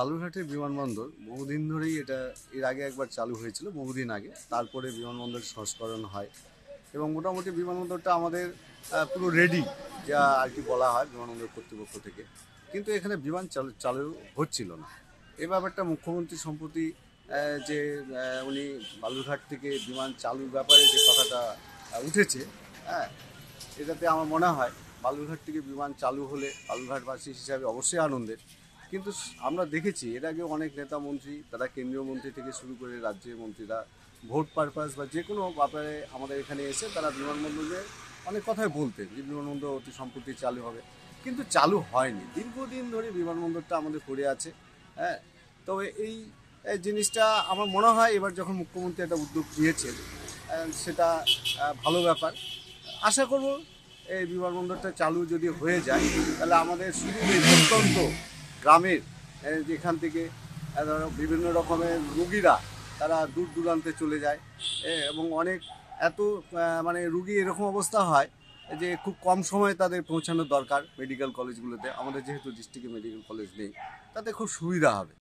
बालूरघाटे विमानबंदर बहुदिन धरेई एटा एर आगे एक बार चालू हयेछिलो बहुदिन आगे तारपरे विमानबंदर संस्करण हय एबं मोटामुटी विमानबंदरटा आमादेर पुरो रेडी जा आर कि बला हय विमानबंदर कर्तृपक्ष थेके किन्तु एखाने विमान चालू हच्छिलो ना। ए ब्यापारटा मुख्यमंत्री सम्प्रति जे उनि बालूरघाट थेके विमान चालुर ब्यापारे जे कथाटा उठेछे हाँ एटाते आमार मने हय बालूरघाट थेके विमान चालू होले बालूरघाटबासी हिसाबे अवश्यई आनंदेर। किन्तु आमरा देखेछि एर आगे अनेक नेता मंत्री तारा केंद्रीय मंत्री थेके शुरू करे राज्य मंत्रीरा भोट पारपास बा जे कोनो ब्यापारे आमादेर एखाने एसे तारा विमानबंदरे अनेक कथाई बोलतेन जे विमानबंदर अति सम्प्रति चालू होबे किन्तु चालू हयनि। दीर्घदिन धरे विमानबंदरटा आमादेर पड़े आछे हाँ तबे एई जिनिसटा आमार मने हय एबार जखन मुख्यमंत्री एटा उद्योग नियेछेन सेटा भालो ब्यापार। आशा करब एई विमानबंदरटा चालू जदि हये जाय ताहले आमादेर सुविधा ग्रामेर जेखान थेके विभिन्न रकमेर रोगीरा तारा दूर दूरान्ते चले जाए एबं अनेक एतो माने रोगी एरकम अवस्था हय जे खूब कम समय तादेर पौंछानो दरकार मेडिकल कलेजगुलोते आमादेर जेहेतु डिस्ट्रिक्टे मेडिकल कलेज नेई ताते खूब सुविधा हबे।